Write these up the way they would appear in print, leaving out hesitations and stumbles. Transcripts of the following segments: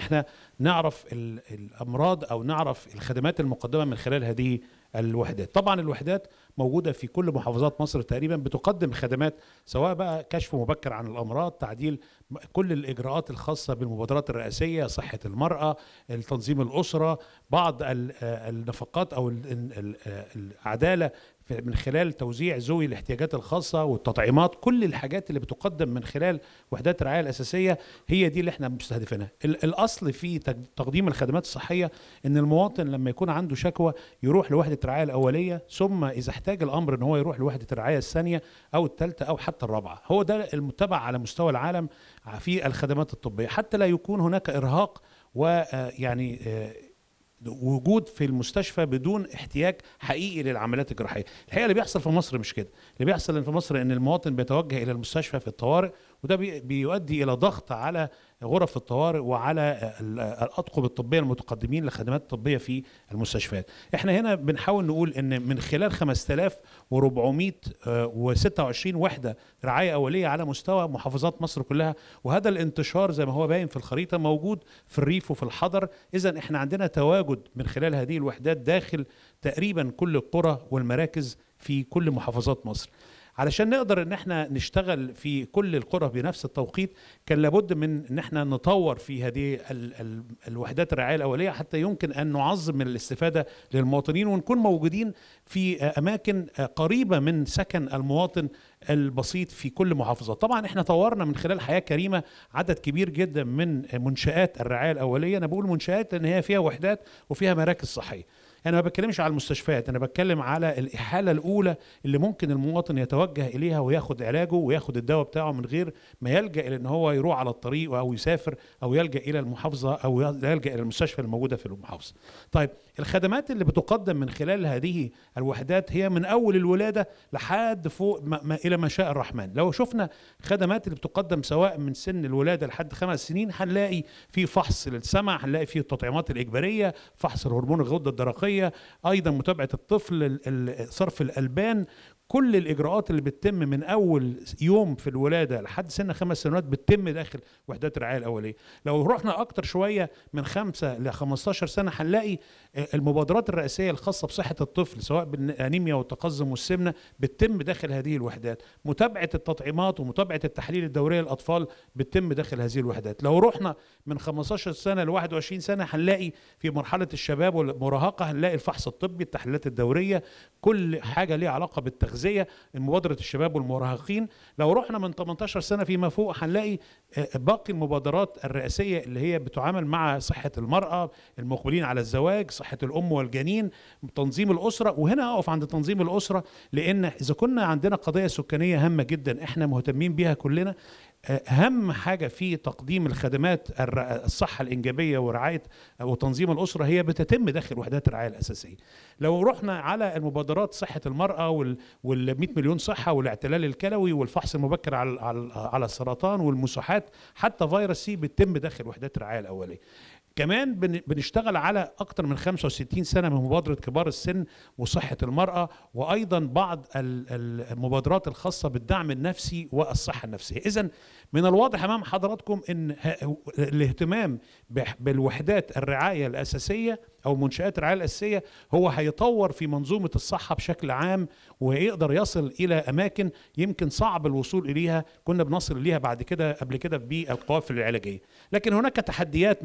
احنا نعرف الامراض او نعرف الخدمات المقدمه من خلال هذه الوحدات. طبعا الوحدات موجوده في كل محافظات مصر تقريبا، بتقدم خدمات سواء بقى كشف مبكر عن الامراض، تعديل كل الاجراءات الخاصه بالمبادرات الرئاسيه، صحه المراه، تنظيم الاسره، بعض النفقات او العداله من خلال توزيع ذوي الاحتياجات الخاصه والتطعيمات. كل الحاجات اللي بتقدم من خلال وحدات الرعايه الاساسيه هي دي اللي احنا مستهدفينها. الاصل في تقديم الخدمات الصحيه ان المواطن لما يكون عنده شكوى يروح لوحده الرعايه الاوليه، ثم اذا احتاج الامر ان هو يروح لوحده الرعايه الثانيه او الثالثه او حتى الرابعه. هو ده المتبع على مستوى العالم في الخدمات الطبيه، حتى لا يكون هناك ارهاق ويعني وجود في المستشفى بدون احتياج حقيقي للعمليات الجراحيه. الحقيقه اللي بيحصل في مصر مش كده، اللي بيحصل في مصر ان المواطن بيتوجه الى المستشفى في الطوارئ، وده بيؤدي الى ضغط على غرف الطوارئ وعلى الأطقم الطبية المتقدمين لخدمات الطبية في المستشفيات. احنا هنا بنحاول نقول ان من خلال 5426 وحدة رعاية أولية على مستوى محافظات مصر كلها، وهذا الانتشار زي ما هو باين في الخريطة موجود في الريف وفي الحضر. إذن احنا عندنا تواجد من خلال هذه الوحدات داخل تقريبا كل القرى والمراكز في كل محافظات مصر. علشان نقدر ان احنا نشتغل في كل القرى بنفس التوقيت، كان لابد من ان احنا نطور في هذه الوحدات الرعايه الاوليه حتى يمكن ان نعظم من الاستفاده للمواطنين، ونكون موجودين في اماكن قريبه من سكن المواطن البسيط في كل محافظه. طبعا احنا طورنا من خلال حياه كريمه عدد كبير جدا من منشات الرعايه الاوليه. انا بقول منشات لان هي فيها وحدات وفيها مراكز صحيه. أنا ما بتكلمش على المستشفيات، أنا بتكلم على الإحالة الأولى اللي ممكن المواطن يتوجه إليها وياخد علاجه وياخد الدواء بتاعه من غير ما يلجأ إلى إن هو يروح على الطريق أو يسافر أو يلجأ إلى المحافظة أو يلجأ إلى المستشفى الموجودة في المحافظة. طيب الخدمات اللي بتقدم من خلال هذه الوحدات هي من أول الولادة لحد فوق إلى ما شاء الرحمن. لو شفنا خدمات اللي بتقدم سواء من سن الولادة لحد 5 سنين، هنلاقي في فحص للسمع، هنلاقي في التطعيمات الإجبارية، فحص الهرمون الغدة الدرقية، ايضا متابعه الطفل، صرف الالبان. كل الاجراءات اللي بتتم من اول يوم في الولاده لحد سن 5 سنوات بتتم داخل وحدات الرعايه الاوليه. لو رحنا اكتر شويه من 5 ل 15 سنه، هنلاقي المبادرات الرئاسيه الخاصه بصحه الطفل سواء بالانيميا والتقزم والسمنه بتتم داخل هذه الوحدات. متابعه التطعيمات ومتابعه التحاليل الدوريه للاطفال بتتم داخل هذه الوحدات. لو رحنا من 15 سنه ل 21 سنه هنلاقي في مرحله الشباب والمراهقه هنلاقي الفحص الطبي، التحليلات الدوريه، كل حاجه ليها علاقه بالتغذيه زي مبادرة الشباب والمراهقين. لو رحنا من 18 سنة فيما فوق هنلاقي باقي المبادرات الرئاسية اللي هي بتعامل مع صحة المرأة، المقبلين على الزواج، صحة الأم والجنين، تنظيم الأسرة. وهنا أقف عند تنظيم الأسرة، لأن إذا كنا عندنا قضية سكانية هامة جدا احنا مهتمين بها كلنا، أهم حاجة في تقديم الخدمات الصحة الإنجابية ورعاية وتنظيم الأسرة هي بتتم داخل وحدات الرعاية الأساسية. لو رحنا على المبادرات صحة المرأة وال100 مليون صحة والاعتلال الكلوي والفحص المبكر على السرطان والمسوحات حتى فيروس سي بتتم داخل وحدات الرعاية الأولية. كمان بنشتغل على أكثر من 65 سنة من مبادرة كبار السن وصحة المرأة، وأيضا بعض المبادرات الخاصة بالدعم النفسي والصحة النفسية. إذن من الواضح أمام حضراتكم أن الاهتمام بالوحدات الرعاية الأساسية أو منشآت الرعاية الأساسية هو هيطور في منظومة الصحة بشكل عام، ويقدر يصل إلى أماكن يمكن صعب الوصول إليها، كنا بنصل إليها بعد كده قبل كده بالقوافل العلاجية. لكن هناك تحديات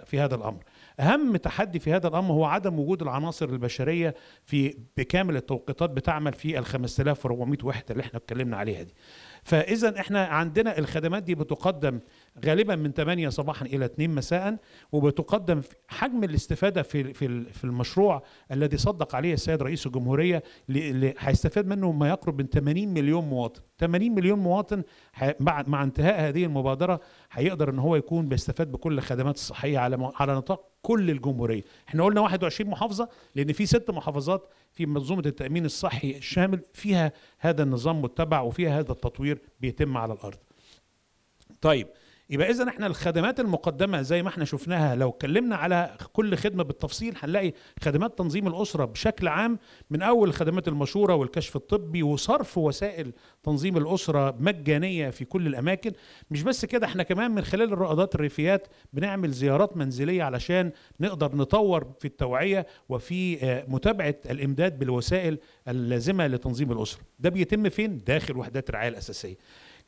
في هذا الأمر. أهم تحدي في هذا الأمر هو عدم وجود العناصر البشرية في بكامل التوقيتات بتعمل في ال 5400 وحدة اللي احنا اتكلمنا عليها دي. فإذا احنا عندنا الخدمات دي بتقدم غالبا من 8 صباحا إلى 2 مساء، وبتقدم حجم الاستفادة في المشروع الذي صدق عليه السيد رئيس الجمهورية اللي هيستفاد منه ما يقرب من 80 مليون مواطن. 80 مليون مواطن مع انتهاء هذه المبادرة هيقدر ان هو يكون بيستفاد بكل الخدمات الصحية على نطاق كل الجمهورية. احنا قلنا 21 محافظة لأن في 6 محافظات في منظومة التأمين الصحي الشامل فيها هذا النظام متبع وفيها هذا التطوير بيتم على الأرض. طيب يبقى إذا احنا الخدمات المقدمة زي ما احنا شفناها لو اتكلمنا على كل خدمة بالتفصيل هنلاقي خدمات تنظيم الأسرة بشكل عام، من أول خدمات المشورة والكشف الطبي وصرف وسائل تنظيم الأسرة مجانية في كل الأماكن. مش بس كده، احنا كمان من خلال الرائدات الريفيات بنعمل زيارات منزلية علشان نقدر نطور في التوعية وفي متابعة الإمداد بالوسائل اللازمة لتنظيم الأسرة. ده بيتم فين؟ داخل وحدات الرعاية الأساسية.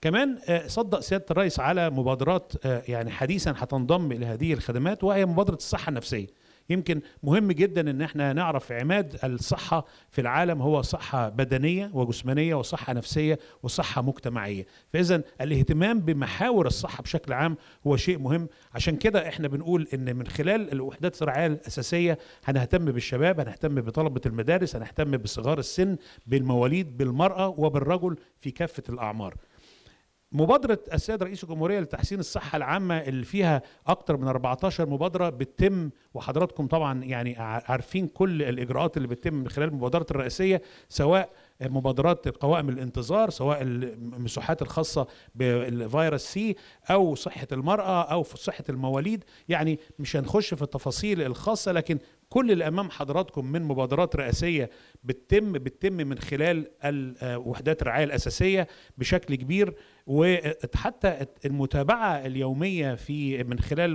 كمان صدق سيادة الرئيس على مبادرات يعني حديثا هتنضم إلى هذه الخدمات، وهي مبادرة الصحة النفسية. يمكن مهم جدا ان احنا نعرف عماد الصحة في العالم هو صحة بدنية وجسمانية وصحة نفسية وصحة مجتمعية، فإذا الاهتمام بمحاور الصحة بشكل عام هو شيء مهم. عشان كده احنا بنقول ان من خلال الوحدات الرعاية الأساسية هنهتم بالشباب، هنهتم بطلبة المدارس، هنهتم بصغار السن، بالمواليد، بالمرأة وبالرجل في كافة الأعمار. مبادرة السيد رئيس الجمهورية لتحسين الصحة العامة اللي فيها أكتر من 14 مبادرة بتتم، وحضراتكم طبعا يعني عارفين كل الإجراءات اللي بتتم من خلال المبادرات الرئاسية، سواء مبادرات قوائم الانتظار، سواء المساحات الخاصة بالفيروس سي أو صحة المرأة أو في صحة المواليد. يعني مش هنخش في التفاصيل الخاصة، لكن كل اللي أمام حضراتكم من مبادرات رئاسية بتتم من خلال وحدات الرعاية الأساسية بشكل كبير، وحتى المتابعة اليومية في من خلال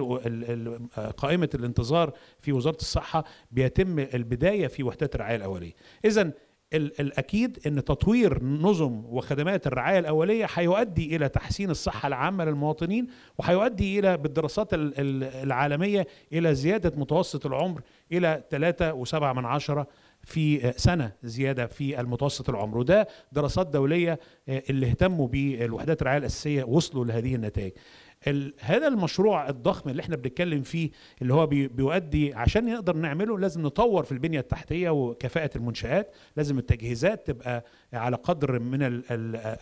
قائمة الانتظار في وزارة الصحة بيتم البداية في وحدات الرعاية الأولية. إذن الأكيد أن تطوير نظم وخدمات الرعاية الأولية هيؤدي إلى تحسين الصحة العامة للمواطنين، وهيؤدي إلى بالدراسات العالمية إلى زيادة متوسط العمر إلى 3.7 في سنة زيادة في المتوسط العمر، وده دراسات دولية اللي اهتموا بالوحدات الرعاية الأساسية وصلوا لهذه النتائج. هذا المشروع الضخم اللي احنا بنتكلم فيه اللي هو بيؤدي، عشان نقدر نعمله لازم نطور في البنية التحتية وكفاءة المنشآت، لازم التجهيزات تبقى على قدر من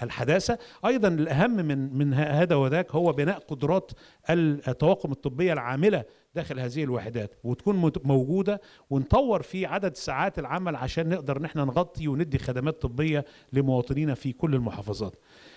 الحداثة. أيضا الأهم من هذا وذاك هو بناء قدرات الطواقم الطبية العاملة داخل هذه الوحدات وتكون موجودة، ونطور في عدد ساعات العمل عشان نقدر نحن نغطي وندي خدمات طبية لمواطنينا في كل المحافظات.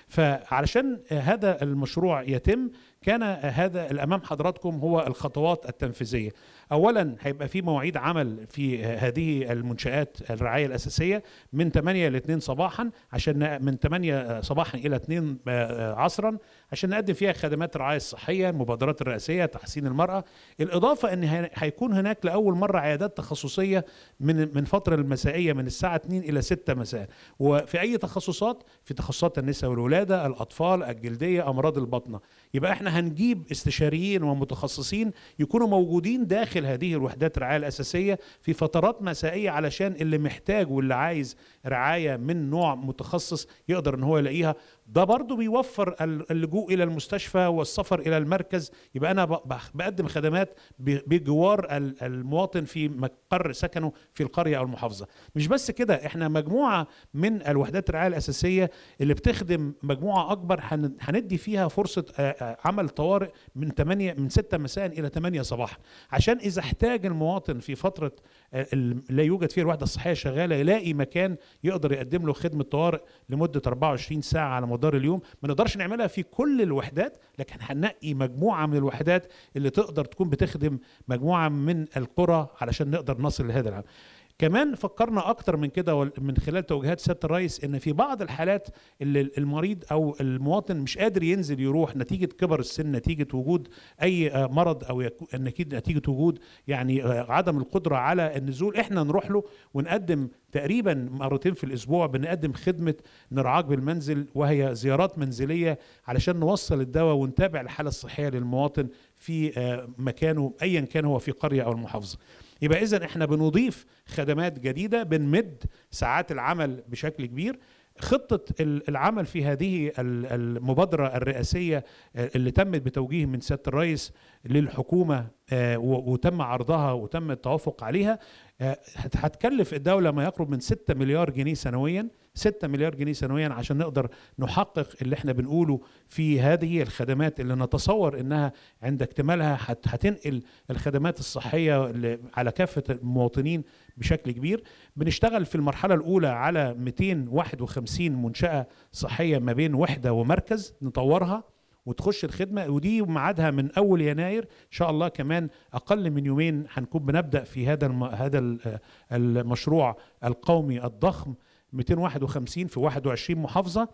فعلشان هذا المشروع يتم كان هذا الأمام حضراتكم هو الخطوات التنفيذية. أولا هيبقى في مواعيد عمل في هذه المنشآت الرعاية الأساسية من 8 ل 2 صباحا، عشان من 8 صباحا إلى 2 عصرا، عشان نقدم فيها خدمات الرعاية الصحية، المبادرات الرئاسية، تحسين المرأة. الإضافة أن هيكون هناك لأول مرة عيادات تخصصية من فترة المسائية من الساعة 2 إلى 6 مساء، وفي أي تخصصات، في تخصصات النساء والولادة، الأطفال، الجلدية، أمراض البطنة. يبقى احنا هنجيب استشاريين ومتخصصين يكونوا موجودين داخل هذه الوحدات الرعاية الأساسية في فترات مسائية، علشان اللي محتاج واللي عايز رعاية من نوع متخصص يقدر ان هو يلاقيها. ده برضو بيوفر اللجوء إلى المستشفى والسفر إلى المركز. يبقى أنا بقدم خدمات بجوار المواطن في مقر سكنه في القرية أو المحافظة. مش بس كده، احنا مجموعة من الوحدات الرعاية الأساسية اللي بتخدم مجموعة أكبر هندي فيها فرصة عمل طوارئ من 6 مساء إلى 8 صباحا، عشان إذا احتاج المواطن في فترة لا يوجد فيها الوحدة الصحية شغالة يلاقي مكان يقدر يقدم له خدمة طوارئ لمدة 24 ساعة على مدار اليوم. ما نقدرش نعملها في كل الوحدات، لكن هننقي مجموعة من الوحدات اللي تقدر تكون بتخدم مجموعة من القرى علشان نقدر نصل لهذا العام. كمان فكرنا أكتر من كده من خلال توجيهات سيادة الرئيس، إن في بعض الحالات اللي المريض أو المواطن مش قادر ينزل يروح نتيجة كبر السن، نتيجة وجود أي مرض أو نتيجة وجود يعني عدم القدرة على النزول، إحنا نروح له ونقدم تقريبا مرتين في الأسبوع بنقدم خدمة نرعاك بالمنزل، وهي زيارات منزلية علشان نوصل الدواء ونتابع الحالة الصحية للمواطن في مكانه أيا كان هو في قرية أو المحافظة. يبقى إذن إحنا بنضيف خدمات جديدة، بنمد ساعات العمل بشكل كبير. خطة العمل في هذه المبادرة الرئاسية اللي تمت بتوجيه من سيادة الرئيس للحكومة وتم عرضها وتم التوافق عليها هتكلف الدولة ما يقرب من 6 مليار جنيه سنويا، 6 مليار جنيه سنويا، عشان نقدر نحقق اللي احنا بنقوله في هذه الخدمات اللي نتصور انها عند اكتمالها هتنقل الخدمات الصحية على كافة المواطنين بشكل كبير. بنشتغل في المرحلة الأولى على 251 منشأة صحية ما بين وحدة ومركز نطورها، وتخش الخدمه، ودي ميعادها من اول يناير ان شاء الله. كمان اقل من يومين هنكون بنبدا في هذا المشروع القومي الضخم، 251 في 21 محافظه.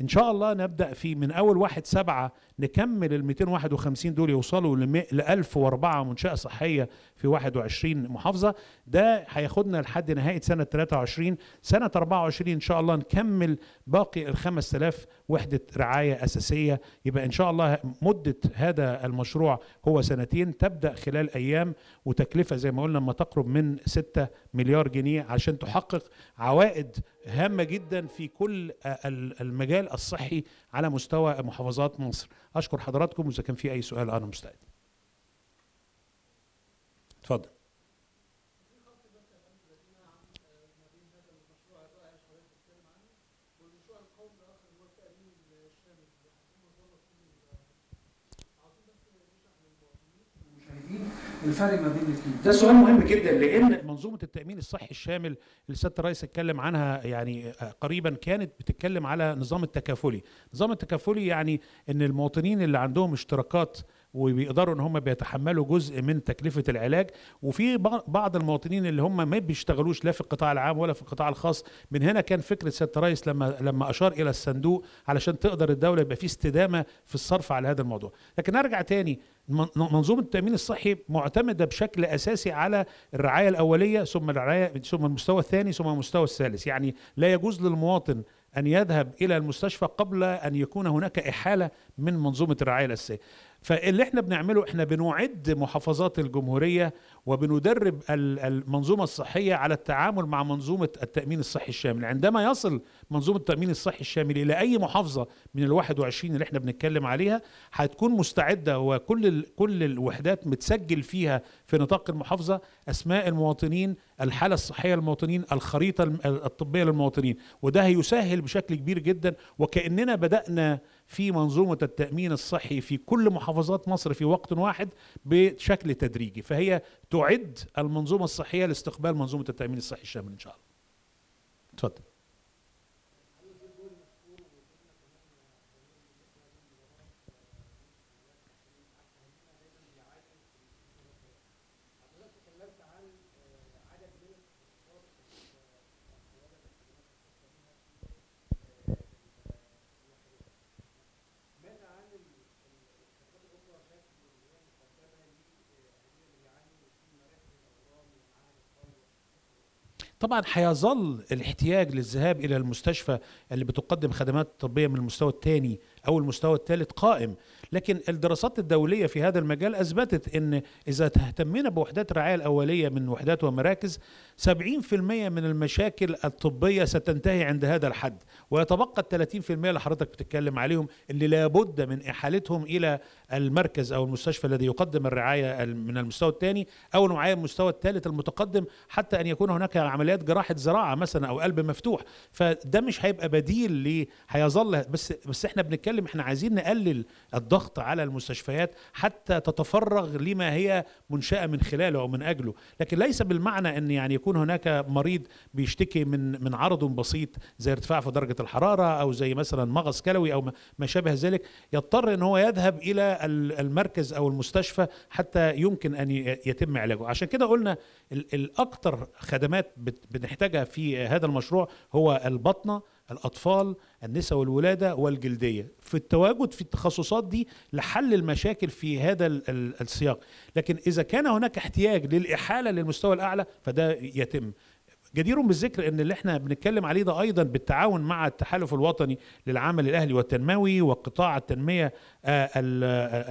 ان شاء الله نبدا في من اول 1/7 نكمل ال 251 دول يوصلوا ل 1004 منشاه صحيه في 21 محافظه. ده هياخدنا لحد نهايه سنه 23. سنه 24 ان شاء الله نكمل باقي ال 5000 وحده رعايه اساسيه. يبقى ان شاء الله مده هذا المشروع هو سنتين، تبدا خلال ايام، وتكلفه زي ما قلنا ما تقرب من 6 مليار جنيه عشان تحقق عوائد هامه جدا في كل المجال الصحي على مستوى محافظات مصر. اشكر حضراتكم، واذا كان في اي سؤال انا مستعد. اتفضل. الفرق ما بين الاثنين ده سؤال مهم جدا، لان منظومه التامين الصحي الشامل اللي سياده الرئيس اتكلم عنها يعني قريبا كانت بتتكلم على نظام التكافلي. نظام التكافلي يعني ان المواطنين اللي عندهم اشتراكات وبيقدروا ان هم بيتحملوا جزء من تكلفه العلاج، وفي بعض المواطنين اللي هم ما بيشتغلوش لا في القطاع العام ولا في القطاع الخاص. من هنا كان فكره سياده الرئيس لما اشار الى الصندوق علشان تقدر الدوله يبقى في استدامه في الصرف على هذا الموضوع. لكن ارجع تاني، منظومه التامين الصحي معتمده بشكل اساسي على الرعايه الاوليه ثم الرعايه ثم المستوى الثاني ثم المستوى الثالث. يعني لا يجوز للمواطن أن يذهب إلى المستشفى قبل أن يكون هناك إحالة من منظومة الرعاية الأساسية. فاللي احنا بنعمله احنا بنعد محافظات الجمهورية وبندرب المنظومة الصحية على التعامل مع منظومة التأمين الصحي الشامل. عندما يصل منظومة التأمين الصحي الشامل إلى أي محافظة من ال21 اللي احنا بنتكلم عليها هتكون مستعدة، وكل الوحدات متسجل فيها في نطاق المحافظة أسماء المواطنين، الحالة الصحية للمواطنين، الخريطة الطبية للمواطنين، وده هيسهل بشكل كبير جدا. وكأننا بدأنا في منظومة التأمين الصحي في كل محافظات مصر في وقت واحد بشكل تدريجي، فهي تعد المنظومة الصحية لاستقبال منظومة التأمين الصحي الشامل إن شاء الله. اتفضل. طبعا هيظل الاحتياج للذهاب الى المستشفى اللي بتقدم خدمات طبيه من المستوى الثاني او المستوى الثالث قائم، لكن الدراسات الدوليه في هذا المجال اثبتت ان اذا اهتمينا بوحدات الرعايه الاوليه من وحدات ومراكز 70% من المشاكل الطبيه ستنتهي عند هذا الحد، ويتبقى ال 30% اللي حضرتك بتتكلم عليهم اللي لابد من احالتهم الى المركز او المستشفى الذي يقدم الرعايه من المستوى الثاني او الرعايه من المستوى الثالث المتقدم، حتى ان يكون هناك عمليات جراحه زراعه مثلا او قلب مفتوح. فده مش هيبقى بديل ليه، هيظل بس احنا بنتكلم احنا عايزين نقلل الضغط على المستشفيات حتى تتفرغ لما هي منشاه من خلاله او من اجله، لكن ليس بالمعنى ان يعني يكون هناك مريض بيشتكي من عرض بسيط زي ارتفاع في درجه الحراره او زي مثلا مغص كلوي او ما شابه ذلك يضطر ان هو يذهب الى المركز او المستشفى حتى يمكن ان يتم علاجه. عشان كده قلنا الاكثر خدمات بنحتاجها في هذا المشروع هو البطنة، الأطفال، النساء والولادة، والجلدية، في التواجد في التخصصات دي لحل المشاكل في هذا السياق. لكن إذا كان هناك احتياج للإحالة للمستوى الأعلى فده يتم. جدير بالذكر ان اللي احنا بنتكلم عليه ده ايضا بالتعاون مع التحالف الوطني للعمل الاهلي والتنموي وقطاع التنميه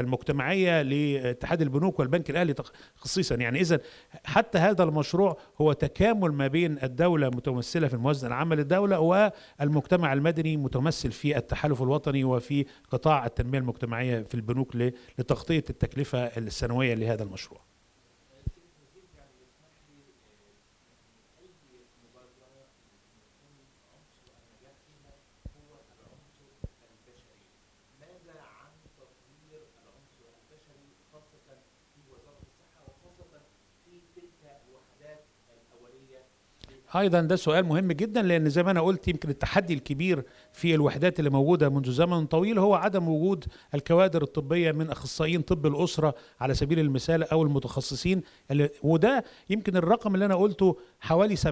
المجتمعيه لاتحاد البنوك والبنك الاهلي خصيصا. يعني اذا حتى هذا المشروع هو تكامل ما بين الدوله متمثله في الموازنه العامه للدوله والمجتمع المدني متمثل في التحالف الوطني وفي قطاع التنميه المجتمعيه في البنوك لتغطيه التكلفه السنويه لهذا المشروع. ايضا ده سؤال مهم جدا، لان زي ما انا قلت يمكن التحدي الكبير في الوحدات اللي موجوده منذ زمن طويل هو عدم وجود الكوادر الطبيه من اخصائيين طب الاسره على سبيل المثال او المتخصصين، وده يمكن الرقم اللي انا قلته حوالي 70%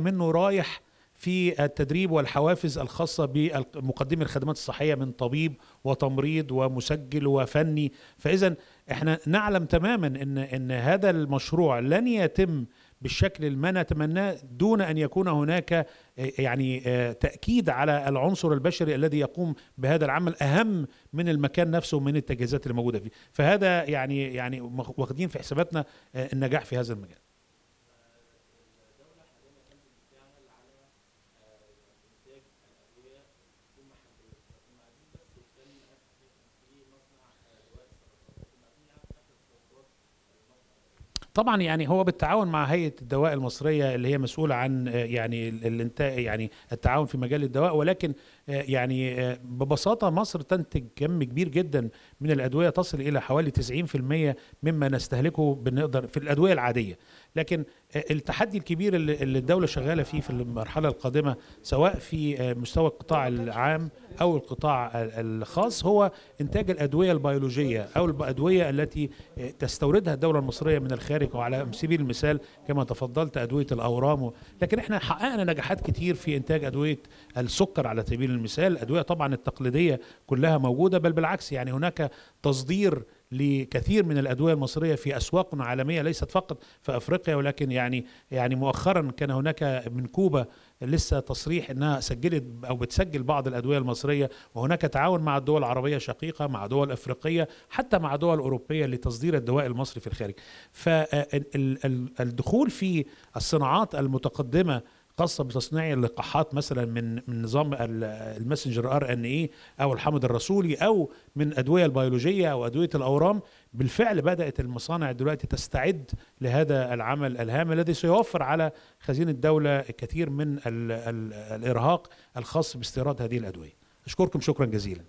منه رايح في التدريب والحوافز الخاصة بمقدمي الخدمات الصحية من طبيب وتمريض ومسجل وفني. فإذا احنا نعلم تماما ان هذا المشروع لن يتم بالشكل اللي ما نتمناه دون ان يكون هناك يعني تأكيد على العنصر البشري الذي يقوم بهذا العمل اهم من المكان نفسه ومن التجهيزات اللي موجودة فيه. فهذا يعني واخدين في حساباتنا النجاح في هذا المجال. طبعا يعني هو بالتعاون مع هيئة الدواء المصرية اللي هي مسؤولة عن يعني التعاون في مجال الدواء، ولكن يعني ببساطة مصر تنتج كم كبير جدا من الأدوية تصل إلى حوالي 90% مما نستهلكه بنقدر في الأدوية العادية. لكن التحدي الكبير اللي الدولة شغالة فيه في المرحلة القادمة سواء في مستوى القطاع العام أو القطاع الخاص هو إنتاج الأدوية البيولوجية أو الأدوية التي تستوردها الدولة المصرية من الخارج، وعلى سبيل المثال كما تفضلت أدوية الأورام. لكن احنا حققنا نجاحات كتير في إنتاج أدوية السكر على سبيل المثال، أدوية طبعا التقليدية كلها موجودة، بل بالعكس يعني هناك تصدير لكثير من الأدوية المصرية في أسواق عالمية ليست فقط في أفريقيا، ولكن يعني مؤخرا كان هناك من كوبا لسه تصريح أنها سجلت أو بتسجل بعض الأدوية المصرية، وهناك تعاون مع الدول العربية الشقيقة مع دول أفريقية حتى مع دول أوروبية لتصدير الدواء المصري في الخارج. فالدخول في الصناعات المتقدمة خاصة بتصنيع اللقاحات مثلا من نظام الماسنجر RNA أو الحمض الرسولي أو من أدوية البيولوجية أو أدوية الأورام، بالفعل بدأت المصانع دلوقتي تستعد لهذا العمل الهام الذي سيوفر على خزينة الدولة الكثير من الإرهاق الخاص باستيراد هذه الأدوية. أشكركم شكرا جزيلا.